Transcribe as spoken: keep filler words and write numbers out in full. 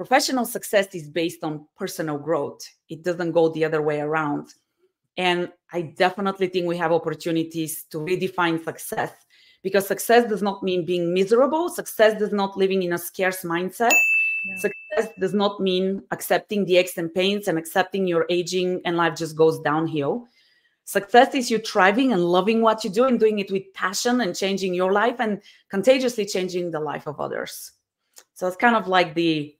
Professional success is based on personal growth. It doesn't go the other way around. And I definitely think we have opportunities to redefine success, because success does not mean being miserable. Success does not living in a scarce mindset. Yeah. Success does not mean accepting the aches and pains and accepting your aging and life just goes downhill. Success is you thriving and loving what you do and doing it with passion and changing your life and contagiously changing the life of others. So it's kind of like the